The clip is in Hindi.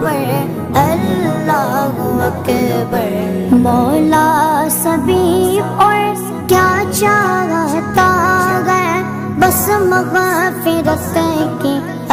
अकबर अल्लाह अकबर। मौला सभी और क्या चाहता है, बस मग़फ़िरत की